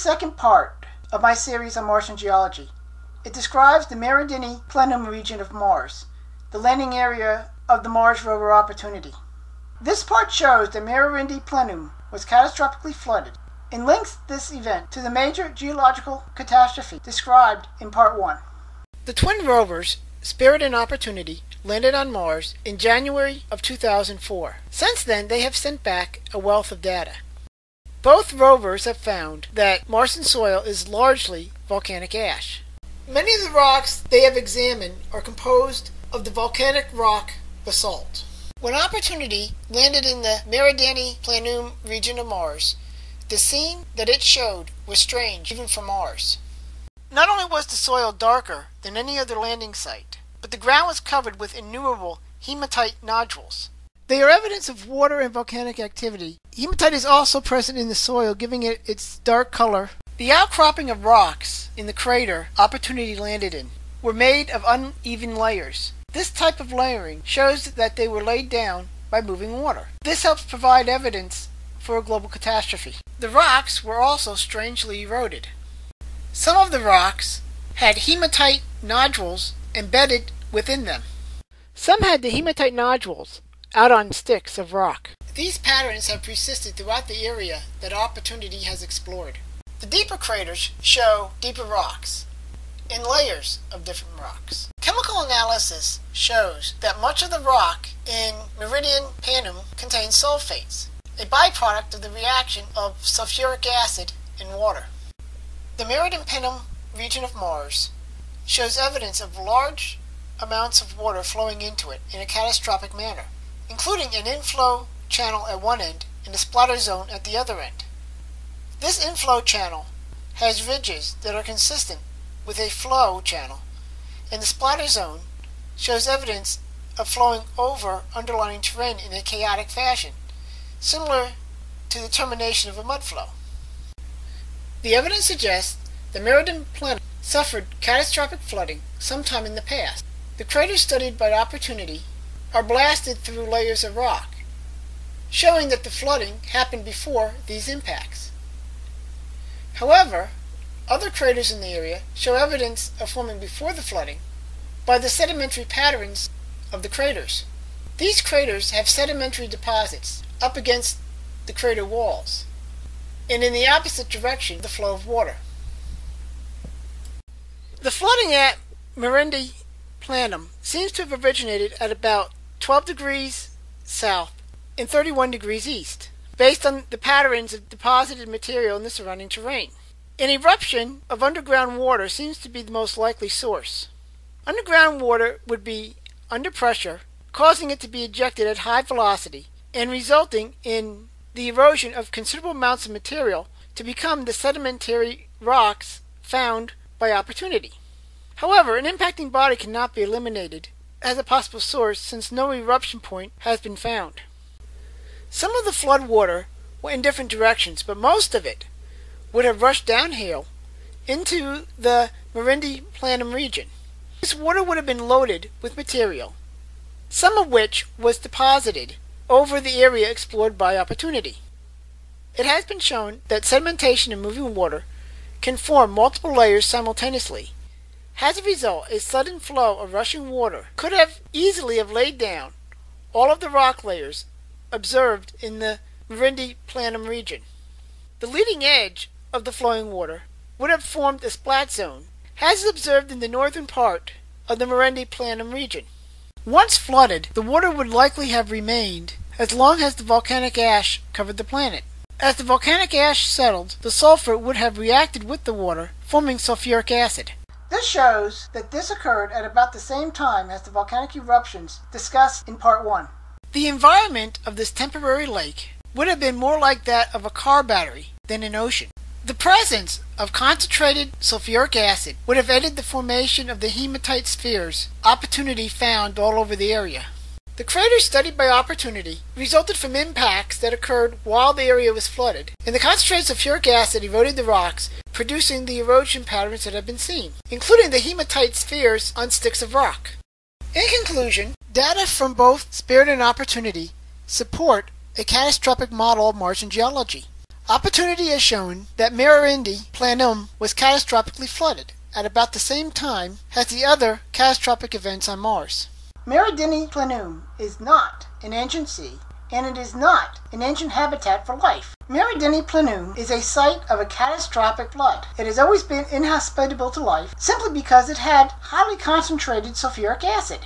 second part of my series on Martian geology. It describes the Meridiani Planum region of Mars, the landing area of the Mars rover Opportunity. This part shows that Meridiani Planum was catastrophically flooded and links this event to the major geological catastrophe described in Part 1. The twin rovers, Spirit and Opportunity, landed on Mars in January of 2004. Since then, they have sent back a wealth of data. Both rovers have found that Martian soil is largely volcanic ash. Many of the rocks they have examined are composed of the volcanic rock basalt. When Opportunity landed in the Meridiani Planum region of Mars, the scene that it showed was strange, even for Mars. Not only was the soil darker than any other landing site, but the ground was covered with innumerable hematite nodules. They are evidence of water and volcanic activity. Hematite is also present in the soil, giving it its dark color. The outcropping of rocks in the crater Opportunity landed in were made of uneven layers. This type of layering shows that they were laid down by moving water. This helps provide evidence for a global catastrophe. The rocks were also strangely eroded. Some of the rocks had hematite nodules embedded within them. Some had the hematite nodules out on sticks of rock. These patterns have persisted throughout the area that Opportunity has explored. The deeper craters show deeper rocks and layers of different rocks. Chemical analysis shows that much of the rock in Meridiani Planum contains sulfates, a byproduct of the reaction of sulfuric acid and water. The Meridiani Planum region of Mars shows evidence of large amounts of water flowing into it in a catastrophic manner, including an inflow channel at one end and a splatter zone at the other end. This inflow channel has ridges that are consistent with a flow channel, and the splatter zone shows evidence of flowing over underlying terrain in a chaotic fashion, similar to the termination of a mud flow. The evidence suggests the Meridiani Planum suffered catastrophic flooding sometime in the past. The craters studied by Opportunity are blasted through layers of rock, showing that the flooding happened before these impacts. However, other craters in the area show evidence of forming before the flooding by the sedimentary patterns of the craters. These craters have sedimentary deposits up against the crater walls and in the opposite direction the flow of water. The flooding at Meridiani Planum seems to have originated at about 12 degrees south and 31 degrees east, based on the patterns of deposited material in the surrounding terrain. An eruption of underground water seems to be the most likely source. Underground water would be under pressure, causing it to be ejected at high velocity and resulting in the erosion of considerable amounts of material to become the sedimentary rocks found by Opportunity. However, an impacting body cannot be eliminated as a possible source since no eruption point has been found. Some of the flood water went in different directions, but most of it would have rushed downhill into the Meridiani Planum region. This water would have been loaded with material, some of which was deposited over the area explored by Opportunity. It has been shown that sedimentation and moving water can form multiple layers simultaneously. As a result, a sudden flow of rushing water could have easily have laid down all of the rock layers observed in the Meridiani Planum region. The leading edge of the flowing water would have formed a splat zone, as is observed in the northern part of the Meridiani Planum region. Once flooded, the water would likely have remained as long as the volcanic ash covered the planet. As the volcanic ash settled, the sulfur would have reacted with the water, forming sulfuric acid. This shows that this occurred at about the same time as the volcanic eruptions discussed in Part 1. The environment of this temporary lake would have been more like that of a car battery than an ocean. The presence of concentrated sulfuric acid would have aided the formation of the hematite spheres Opportunity found all over the area. The craters studied by Opportunity resulted from impacts that occurred while the area was flooded, and the concentrated sulfuric acid eroded the rocks, producing the erosion patterns that have been seen, including the hematite spheres on sticks of rock. In conclusion, data from both Spirit and Opportunity support a catastrophic model of Martian geology. Opportunity has shown that Meridiani Planum was catastrophically flooded at about the same time as the other catastrophic events on Mars. Meridiani Planum is not an ancient sea, and it is not an ancient habitat for life. Meridiani Planum is a site of a catastrophic flood. It has always been inhospitable to life simply because it had highly concentrated sulfuric acid.